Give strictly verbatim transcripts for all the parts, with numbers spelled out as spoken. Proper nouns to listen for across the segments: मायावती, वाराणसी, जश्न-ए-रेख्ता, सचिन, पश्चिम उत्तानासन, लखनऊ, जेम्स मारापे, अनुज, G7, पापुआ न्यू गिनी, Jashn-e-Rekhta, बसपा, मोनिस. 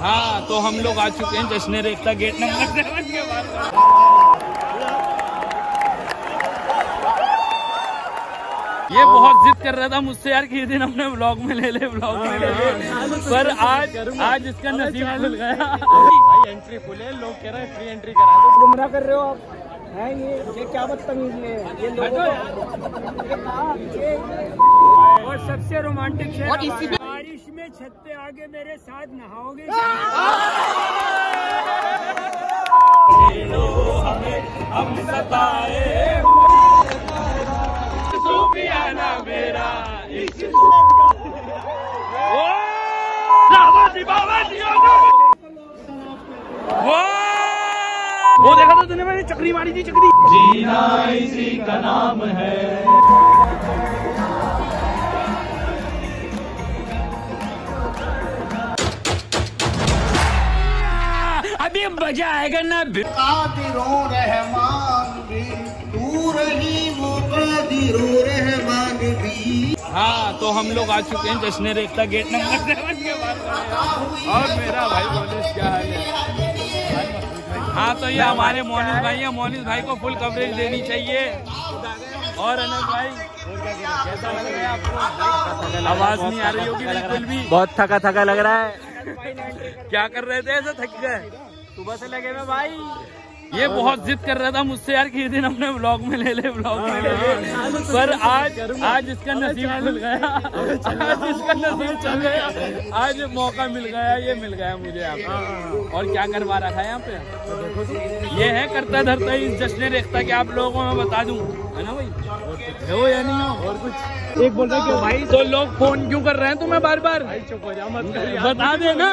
हाँ तो हम लोग आ चुके हैं जश्न रेखता गेट नंबर सेवन के बाद। ये बहुत जिद कर रहा था मुझसे यार कि ये दिन हमने व्लॉग में ले ले व्लॉग में ले ले, पर आज आज इसका नसीब खुल गया। भाई एंट्री फुल है, लोग कह रहे हैं फ्री एंट्री करा दो। गुमराह कर रहे हो आप है, ये ये क्या बदतमीजी है ये लोगों। और सबसे रोमांटिक शहर, बारिश में छत पे आगे मेरे साथ नहाओगे। हमें हम सताए सूफियाना मेरा वो देखा था तूने, मैंने चक्री मारी थी चक्री। जीना इसी का नाम है। अभी मजा आएगा ना। कादिरों रहमान भी तू रही वो कादिरों रहमान भी। हाँ तो हम लोग आ चुके हैं जश्न रेखता गेट नंबर सेवन के बाद। और मेरा भाई मोनिस क्या हाल है? हाँ तो ये हमारे मोनिस भाई हैं, मोनिस भाई को फुल कवरेज देनी चाहिए। और अनुज भाई कैसा लग रहा है आपको? आवाज नहीं आ रही होगी बिल्कुल भी। बहुत थका थका लग रहा है। क्या कर रहे थे ऐसा थक गए? सुबह से लगे हुए भाई। ये बहुत जिद कर रहा था मुझसे यार कि ये दिन हमने व्लॉग में ले ले व्लॉग में ले ले, पर आज आज इसका नसीब मिल गया। आज इसका नसीब चल गया, आज मौका मिल गया, ये मिल गया मुझे आप। और क्या करवा रखा है यहाँ पे? ये है करता धरता इस जश्न रेखता के, आप लोगों को मैं बता दूं है ना भाई, हो या नहीं हो। और कुछ एक बोल रहा है भाई तो लोग फोन क्यों कर रहे हैं तुम्हें बार बार? चुप हो जाओ, मत बता दे ना,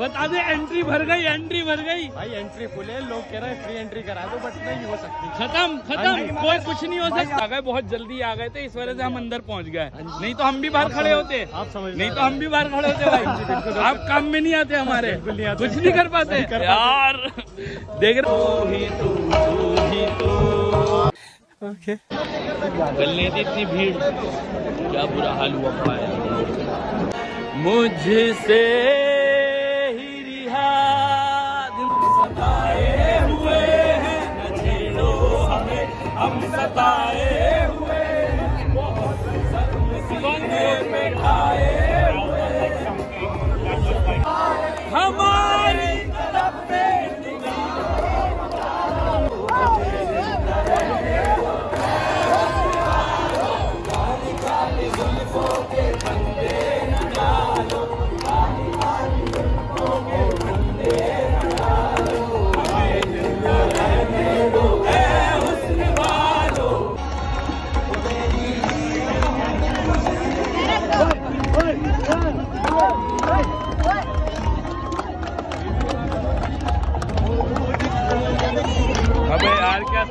बता दे। एंट्री भर गई, एंट्री भर गई भाई, एंट्री फुल है। लोग कह रहे हैं फ्री एंट्री करा दो, बट नहीं हो सकती। खत्म खत्म, कोई कुछ नहीं हो सकता। आ गए, बहुत जल्दी आ गए थे, इस वजह से हम अंदर पहुंच गए, नहीं तो हम भी बाहर खड़े होते। आप समझ, नहीं तो हम भी बाहर खड़े होते भाई। आप काम में नहीं आते हमारे, कुछ नहीं कर पाते यार। देख रहे गले थी इतनी भीड़, क्या बुरा हाल हुआ पाया। मुझसे हम सताए हुए बहुत हुए हमारी तरफ पे।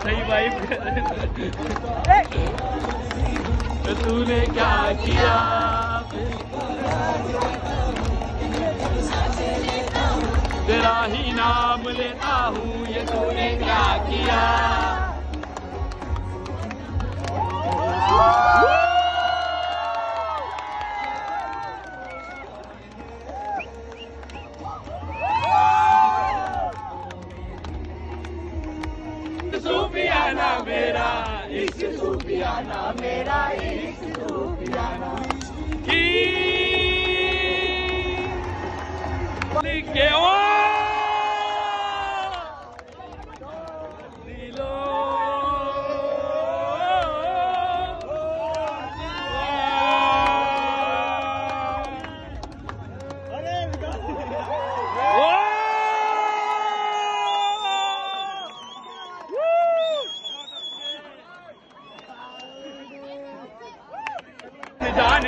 सही भाई। तो तूने क्या किया? तेरा ही नाम लेता हूँ, ये तूने क्या किया? सूफियाना मेरा इश्क, सूफियाना मेरा इश्क, सूफियाना की लिखे ओ दिलो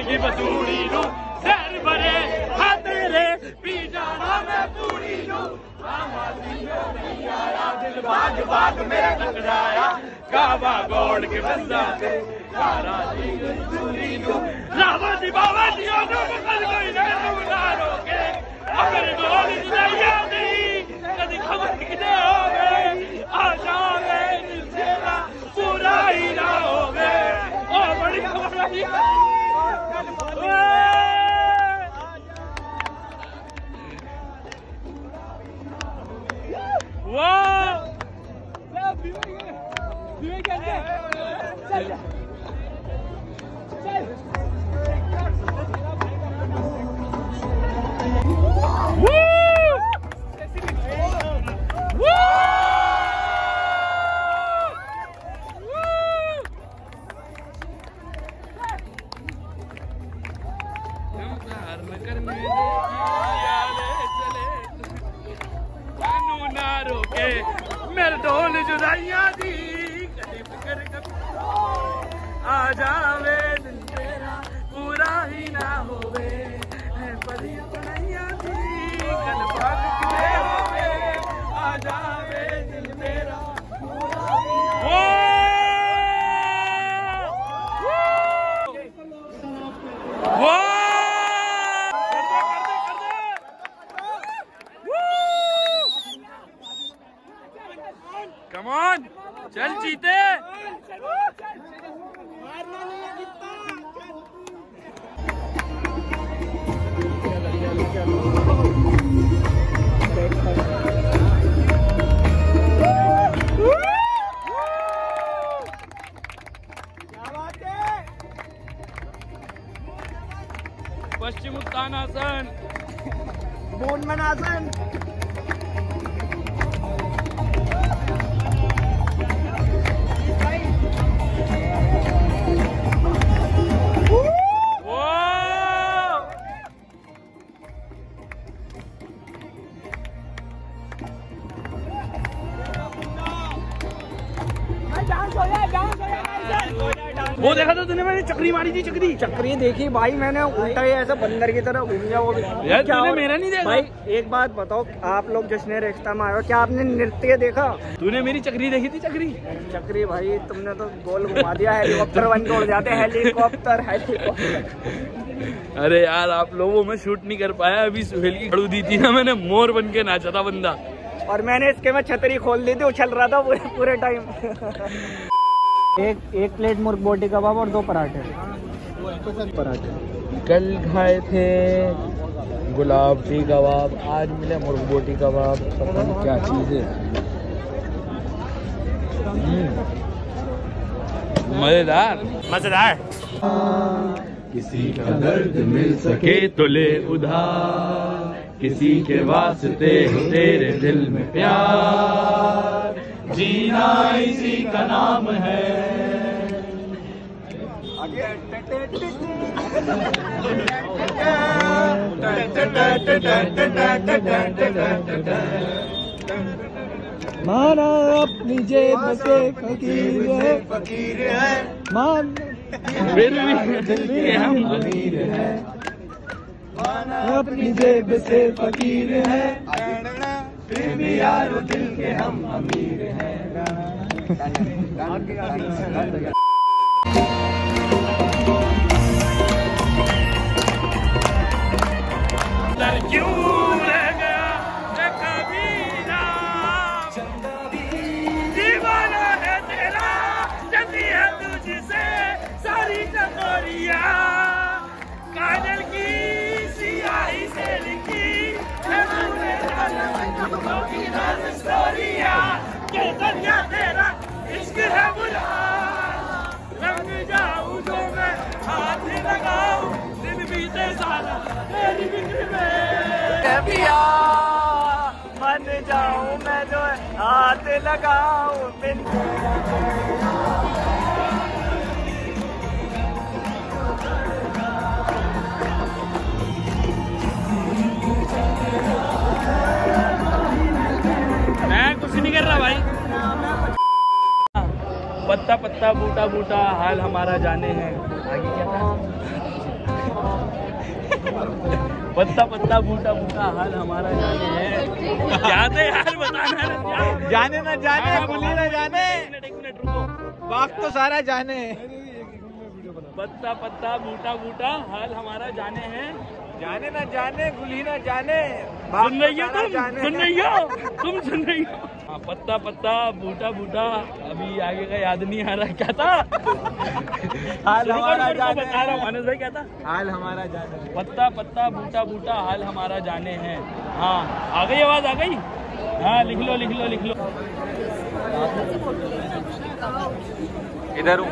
ये बसूरी लू सर भरे हाथ रे पी जाना मैं पूरी लू। दिल बाग बाग मेरा टकराया, काबा गौड़ के बंदा थे सारा दिल बसूरी लू। रावा दी बाबा दियो ना कल कोई ना बुलाओ के अगर बोल दिया नहीं कभी खबर किधर हो गए। आ जावे दिल तेरा पूरा ही ना हो गए। ओ बड़ी खबर पश्चिम उत्तानासन, मोनमनासन, वो देखा था तूने, मैंने चक्री मारी थी, चक्री चक्री देखी भाई मैंने, उल्टा ही ऐसा बंदर की तरह घूम गया वो यार, तूने मेरा नहीं देखा। भाई एक बात बताओ, आप लोग जश्न रेख्ता में आयो, क्या आपने नृत्य देखा? तूने मेरी चक्री देखी थी? चक्री चक्री भाई तुमने तो गोल घुमा दिया, हेलीकॉप्टर बन के उड़ जाते हैं, हेलीकॉप्टर हेलीकॉप्टर। अरे यार आप लोगों में शूट नहीं कर पाया, अभी सुहेल की खड़ू दी थी ना मैंने, मोर बन के नाचा था बंदा, और मैंने इसके में छतरी खोल दी थी, उछल रहा था पूरे टाइम। एक एक प्लेट मुर्ग बोटी कबाब और दो पराठे। पराठे कल खाए थे गुलाबी कबाब, आज मिले मुर्ग बोटी कबाब, पता नहीं क्या चीज़ है। मजेदार मजेदार। किसी का दर्द मिल सके तो ले उधार, किसी के वास्ते तेरे दिल में प्यार, जीना इसी का नाम है। माना अपनी जेब से फकीर है, फकीर है मान हम अमीर है, माना अपनी जेब से फकीर है फिर भी यारो दिल के हम अमीर हैं। मन जाऊं मैं जो हाथ लगाऊं बिन, मैं कुछ नहीं कर रहा भाई। पत्ता पत्ता बूटा बूटा हाल हमारा जाने हैं, आगे क्या था? पत्ता पत्ता बूटा बूटा हाल हमारा जाने है। जाने यार बताना ना, जाने ना जाने भूली ना जाने, वक्त तो सारा जाने। पत्ता पत्ता बूटा बूटा हाल हमारा जाने है, जाने ना जाने भूली ना जाने। सुन रही हो तुम? सुन रही हो तुम? सुन रही हो? पत्ता पत्ता बूटा बूटा, अभी आगे का याद नहीं आ रहा क्या था। हाल हमारा जाने, बता रहा हूँ अनुज भाई क्या था? हाल हमारा जाने, पत्ता पत्ता बूटा बूटा हाल हमारा जाने हैं। हाँ आ गई आवाज, आ गई। हाँ लिख लो लिख लो लिख लो इधर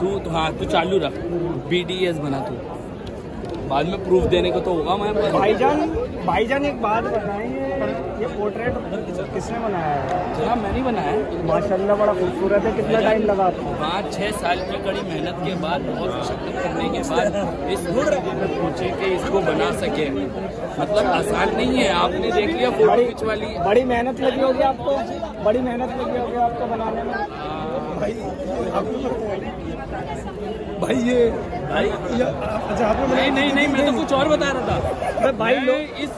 तू तो हाँ तू चालू रख बीडीएस बना तू बाद में प्रूफ देने को तो होगा। मैं भाईजान भाईजान एक बात बताएं ये पोर्ट्रेट किसने बनाया है? जनाब मैंने ही बनाया है। माशाल्लाह बड़ा खूबसूरत है। कितना टाइम लगा? पाँच छः साल की कड़ी मेहनत के बाद बहुत मशक्कत करने के बाद इस सोचे कि इसको बना सके, मतलब आसान नहीं है। आपने देख लिया फोटो खिंचवा ली, बड़ी मेहनत लगी होगी आपको, बड़ी मेहनत लगी होगी आपको बनाने में। भाई भाई ये भाई अच्छा आपने नहीं नहीं नहीं मैं तो कुछ और बता रहा था। भाई लोग इस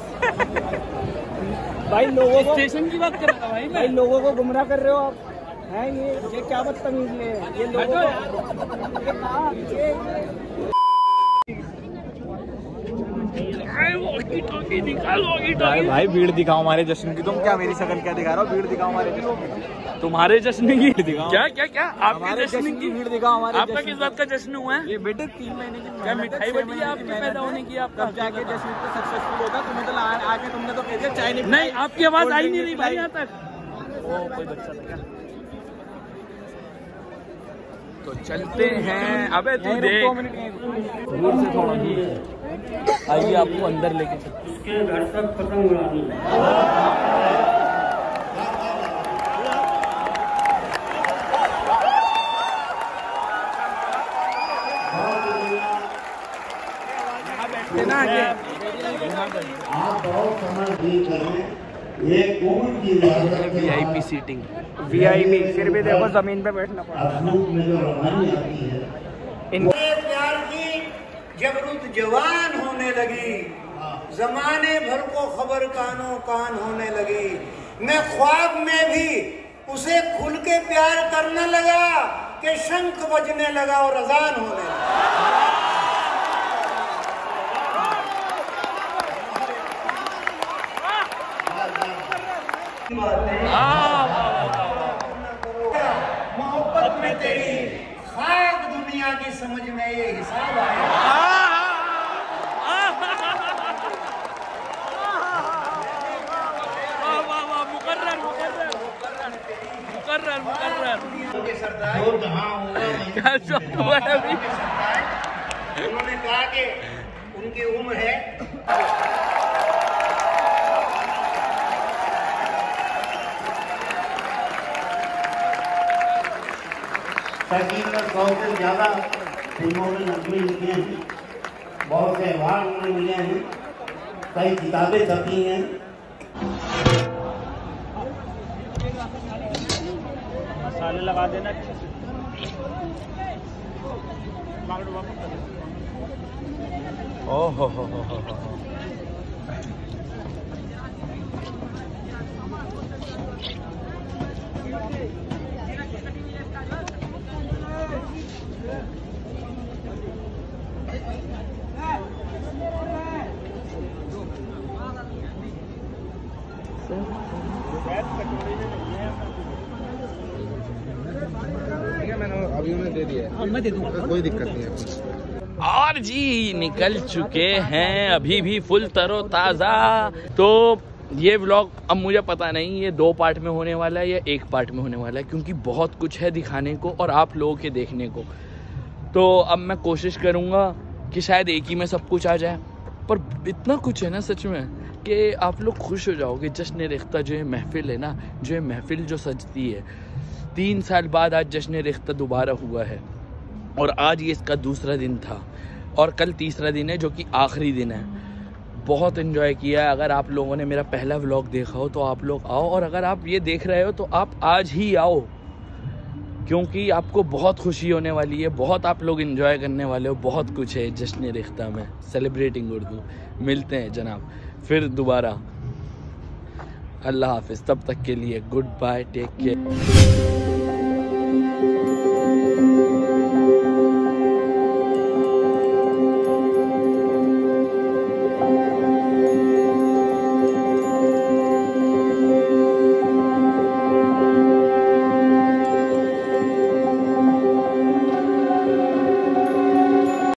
भाई लोगों को स्टेशन की बात कर रहा था भाई, भाई लोगों को गुमराह कर रहे हो आप हैं। ये ये क्या बदतमीज ने ये लोगों को भाई भीड़ दिखाओ हमारे जश्न की। तुम क्या मेरी शक्ल क्या दिखा रहे हो? भीड़ दिखाओ हमारे जश्न, तुम्हारे जश्न की दिखाओ। क्या क्या क्या आपके जश्न की भीड़ दिखाओ हमारे। आपका किस बात का जश्न हुआ है? ये बेटे तीन महीने की क्या मिठाई बटी आपके पैदा होने की। आप कब जाके जश्न तो सक्सेसफुल होगा? तुम्हें तो आके तुमने तो कह दिया चाय नहीं। नहीं आपकी आवाज आई नहीं रही भाई यहाँ तक। ओ कोई बच्चा था। तो चलते हैं। अबे तू देख दूर से थोड़ा ही आइए आपको अंदर लेके उसके घर तक खत्म हुआ। आप बहुत समझ नहीं कर रहे, ये कोविड की वजह से वीआईपी सीटिंग वीआईपी फिर भी देखो जमीन पे बैठना पड़ा। प्यार की जब रुत जवान होने लगी, जमाने भर को खबर कानों कान होने लगी। मैं ख्वाब में भी उसे खुल के प्यार करने लगा कि शंख बजने लगा और अजान होने लगा। मोहब्बत में तेरी खाक दुनिया की समझ में ये हिसाब आया। मुकर्रर मुकर्रर मुकर्रर मुकर्रर के सरदार उन्होंने कहा कि उनकी उम्र है। सचिन ने सौ से ज़्यादा फिल्मों में नज़में लिखी हैं, बहुत से अवार्ड उन्हें मिले हैं, कई किताबें छपी हैं। मसाले लगा देना। ओह हो हो हो हो कोई दिक्कत नहीं है। और जी निकल चुके हैं अभी भी फुल तरो ताज़ा। तो ये व्लॉग अब मुझे पता नहीं ये दो पार्ट में होने वाला है या एक पार्ट में होने वाला है, क्योंकि बहुत कुछ है दिखाने को और आप लोगों के देखने को। तो अब मैं कोशिश करूँगा कि शायद एक ही में सब कुछ आ जाए, पर इतना कुछ है ना सच में कि आप लोग खुश हो जाओगे। जश्न-ए-रेख्ता जो ये महफिल है ना, जो ये महफिल जो सजती है, तीन साल बाद आज जश्न-ए-रेख्ता दोबारा हुआ है और आज ये इसका दूसरा दिन था और कल तीसरा दिन है जो कि आखिरी दिन है। बहुत इन्जॉय किया। अगर आप लोगों ने मेरा पहला व्लॉग देखा हो तो आप लोग आओ, और अगर आप ये देख रहे हो तो आप आज ही आओ, क्योंकि आपको बहुत खुशी होने वाली है, बहुत आप लोग इन्जॉय करने वाले हो। बहुत कुछ है जश्न-ए-रेख्ता में। सेलिब्रेटिंग उर्दू। मिलते हैं जनाब फिर दोबारा। अल्लाह हाफिज़। तब तक के लिए गुड बाय, टेक केयर।